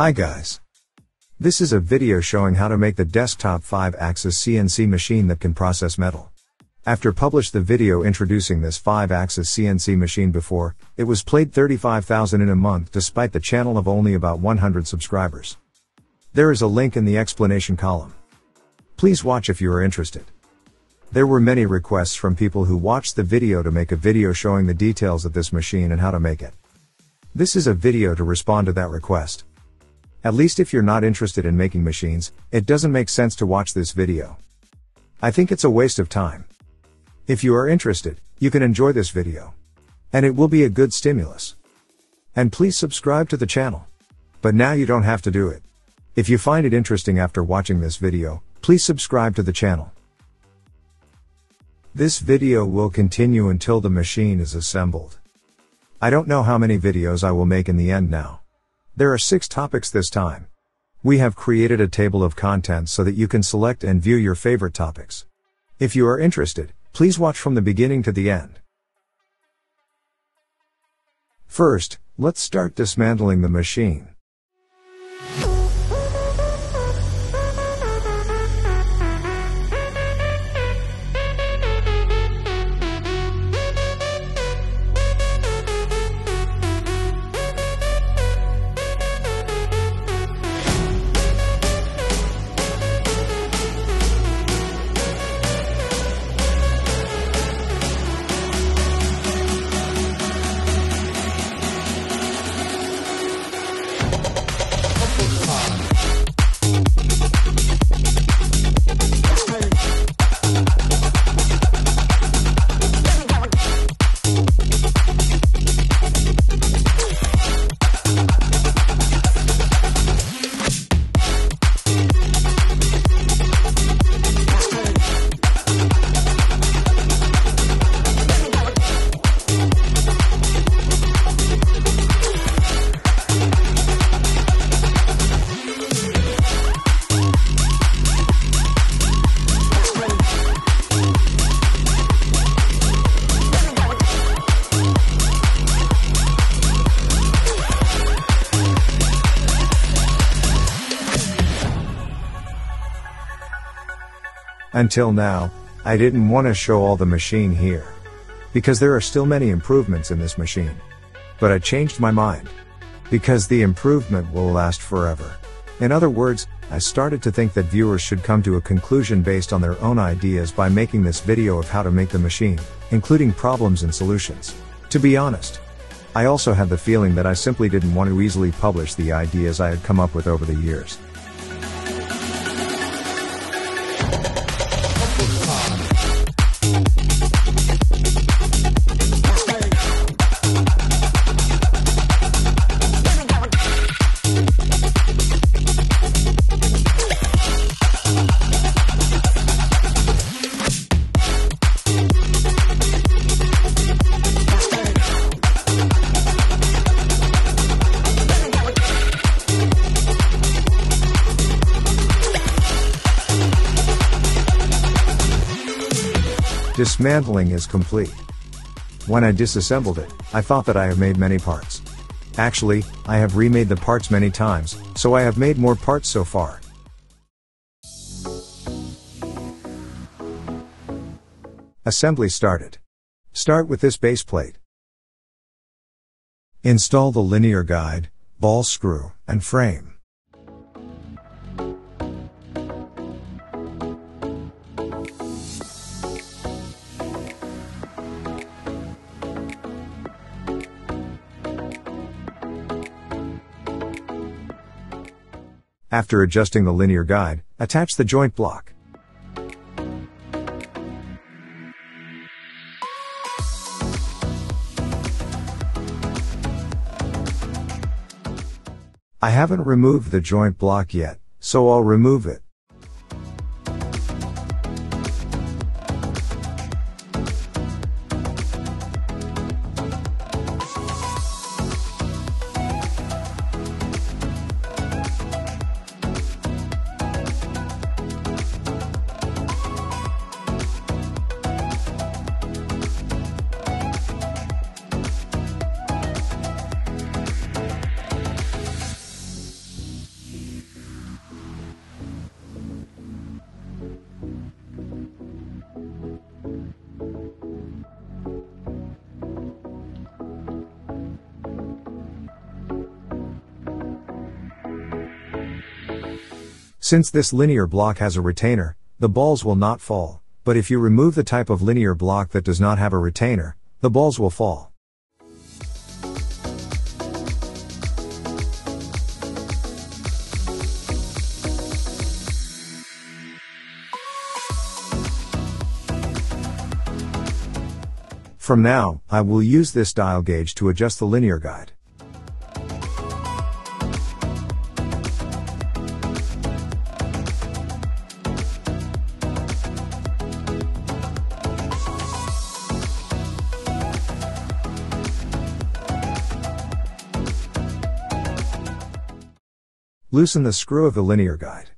Hi guys. This is a video showing how to make the desktop 5-axis CNC machine that can process metal. After published the video introducing this 5-axis CNC machine before, it was played 35,000 in a month despite the channel of only about 100 subscribers. There is a link in the explanation column. Please watch if you are interested. There were many requests from people who watched the video to make a video showing the details of this machine and how to make it. This is a video to respond to that request. At least if you're not interested in making machines, it doesn't make sense to watch this video. I think it's a waste of time. If you are interested, you can enjoy this video. And it will be a good stimulus. And please subscribe to the channel. But now you don't have to do it. If you find it interesting after watching this video, please subscribe to the channel. This video will continue until the machine is assembled. I don't know how many videos I will make in the end now. There are 6 topics this time. We have created a table of contents so that you can select and view your favorite topics. If you are interested, please watch from the beginning to the end. First, let's start dismantling the machine. Until now, I didn't want to show all the machine here, because there are still many improvements in this machine. But I changed my mind, because the improvement will last forever. In other words, I started to think that viewers should come to a conclusion based on their own ideas by making this video of how to make the machine, including problems and solutions. To be honest, I also had the feeling that I simply didn't want to easily publish the ideas I had come up with over the years. Dismantling is complete. When I disassembled it, I thought that I have made many parts. Actually, I have remade the parts many times, so I have made more parts so far. Assembly started. Start with this base plate. Install the linear guide, ball screw, and frame. After adjusting the linear guide, attach the joint block. I haven't removed the joint block yet, so I'll remove it. Since this linear block has a retainer, the balls will not fall, but if you remove the type of linear block that does not have a retainer, the balls will fall. From now, I will use this dial gauge to adjust the linear guide. Loosen the screw of the linear guide.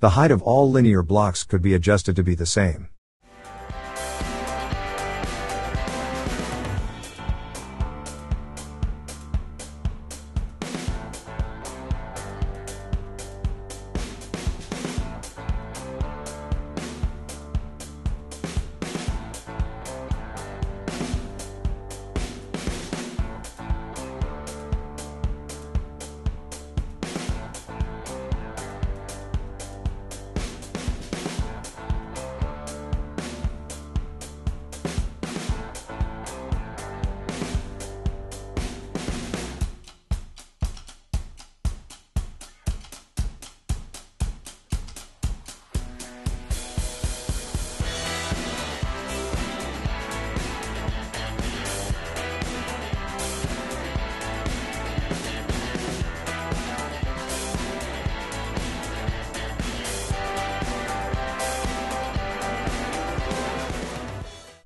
The height of all linear blocks could be adjusted to be the same.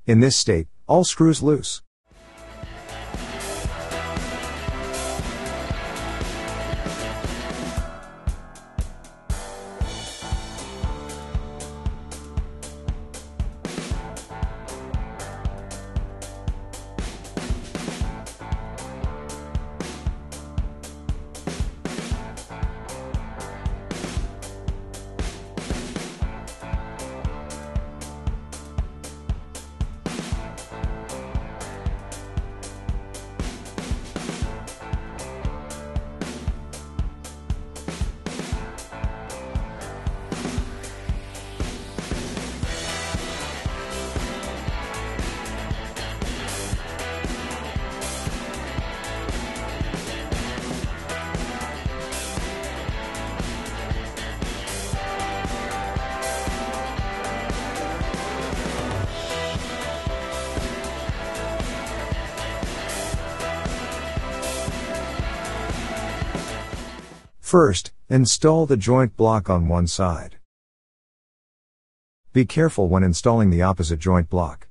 In this state, all screws loose. First, install the joint block on one side. Be careful when installing the opposite joint block.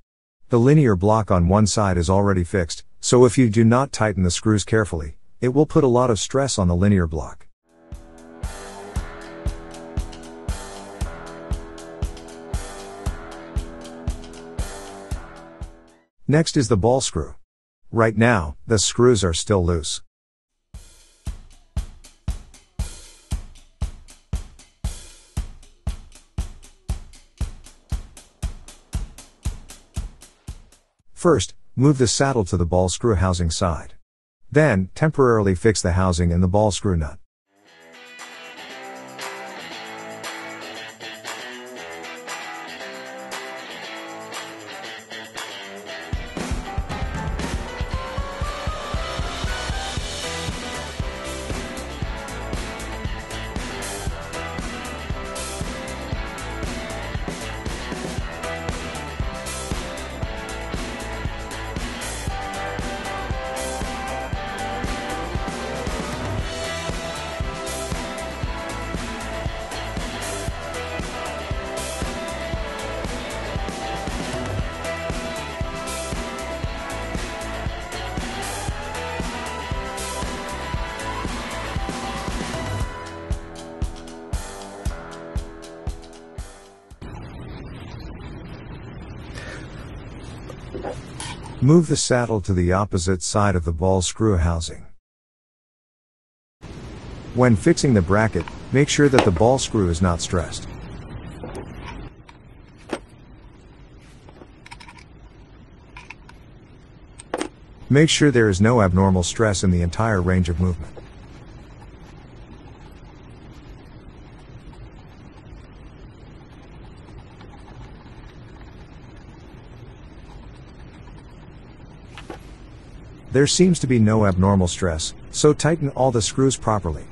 The linear block on one side is already fixed, so if you do not tighten the screws carefully, it will put a lot of stress on the linear block. Next is the ball screw. Right now, the screws are still loose. First, move the saddle to the ball screw housing side. Then, temporarily fix the housing and the ball screw nut. Move the saddle to the opposite side of the ball screw housing. When fixing the bracket, make sure that the ball screw is not stressed. Make sure there is no abnormal stress in the entire range of movement. There seems to be no abnormal stress, so tighten all the screws properly.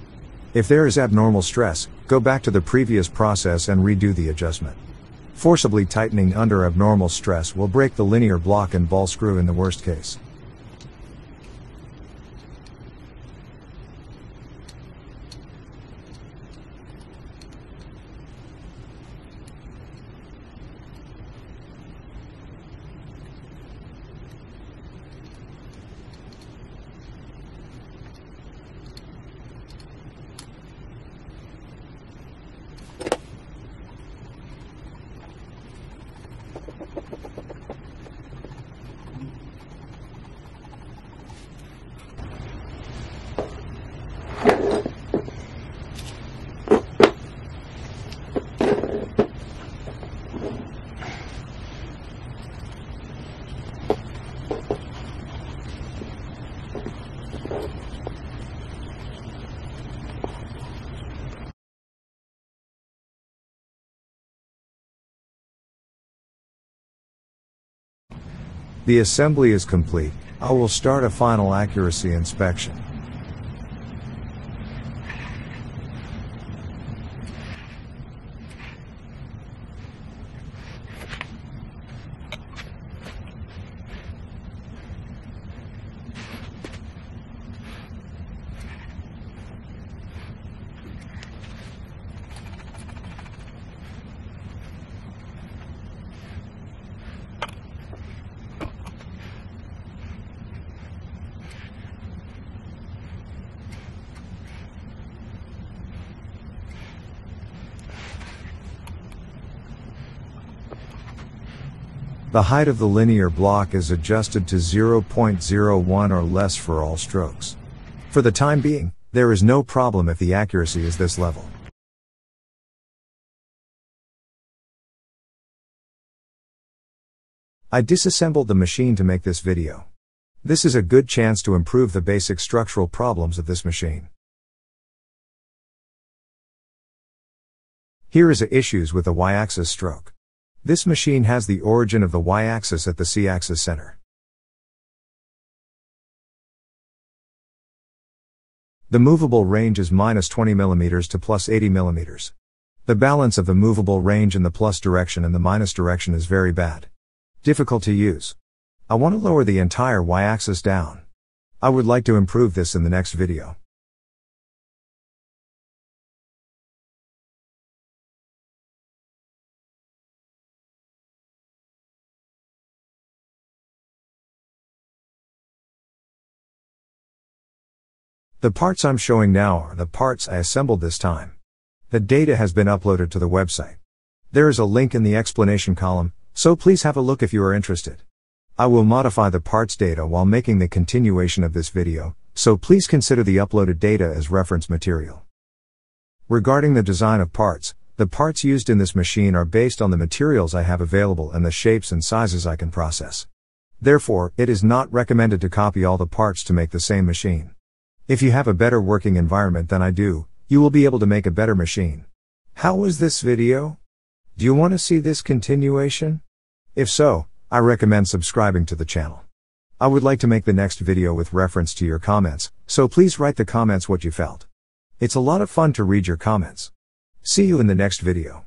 If there is abnormal stress, go back to the previous process and redo the adjustment. Forcibly tightening under abnormal stress will break the linear block and ball screw in the worst case. The assembly is complete. I will start a final accuracy inspection. The height of the linear block is adjusted to 0.01 or less for all strokes. For the time being, there is no problem if the accuracy is this level. I disassembled the machine to make this video. This is a good chance to improve the basic structural problems of this machine. Here is the issues with the y-axis stroke. This machine has the origin of the y-axis at the c-axis center. The movable range is -20 mm to +80 mm. The balance of the movable range in the plus direction and the minus direction is very bad. Difficult to use. I want to lower the entire y-axis down. I would like to improve this in the next video. The parts I'm showing now are the parts I assembled this time. The data has been uploaded to the website. There is a link in the explanation column, so please have a look if you are interested. I will modify the parts data while making the continuation of this video, so please consider the uploaded data as reference material. Regarding the design of parts, the parts used in this machine are based on the materials I have available and the shapes and sizes I can process. Therefore, it is not recommended to copy all the parts to make the same machine. If you have a better working environment than I do, you will be able to make a better machine. How was this video? Do you want to see this continuation? If so, I recommend subscribing to the channel. I would like to make the next video with reference to your comments, so please write the comments what you felt. It's a lot of fun to read your comments. See you in the next video.